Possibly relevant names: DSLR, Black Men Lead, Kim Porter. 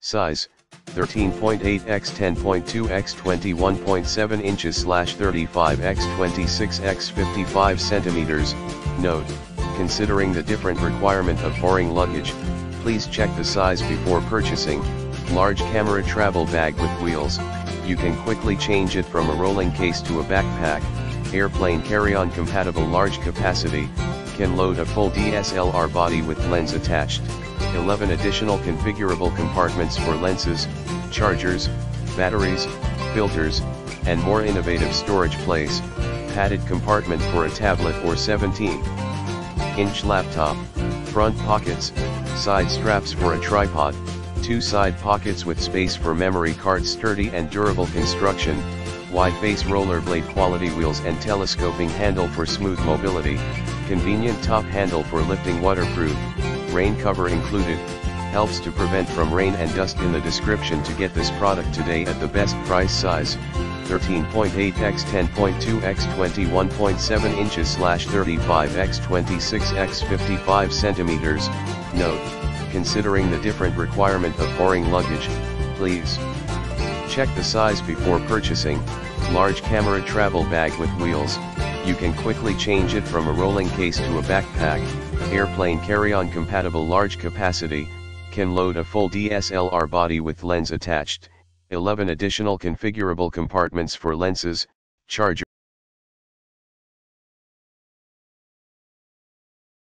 Size, 13.8 x 10.2 x 21.7 inches/35 x 26 x 55 centimeters. Note, considering the different requirement of foreign luggage, please check the size before purchasing. Large camera travel bag with wheels, you can quickly change it from a rolling case to a backpack. Airplane carry-on compatible, large capacity, can load a full DSLR body with lens attached. 11 additional configurable compartments for lenses, chargers, batteries, filters, and more. Innovative storage place, padded compartment for a tablet or 17-inch laptop, front pockets, side straps for a tripod, two side pockets with space for memory cards. Sturdy and durable construction, wide base rollerblade quality wheels and telescoping handle for smooth mobility, convenient top handle for lifting, waterproof, rain cover included, helps to prevent from rain and dust. In the description to get this product today at the best price. Size, 13.8 x 10.2 x 21.7 inches/35 x 26 x 55 centimeters. Note, considering the different requirement of foreign luggage, please check the size before purchasing. Large camera travel bag with wheels, you can quickly change it from a rolling case to a backpack. Airplane carry-on compatible, large capacity, can load a full DSLR body with lens attached. 11 additional configurable compartments for lenses, chargers.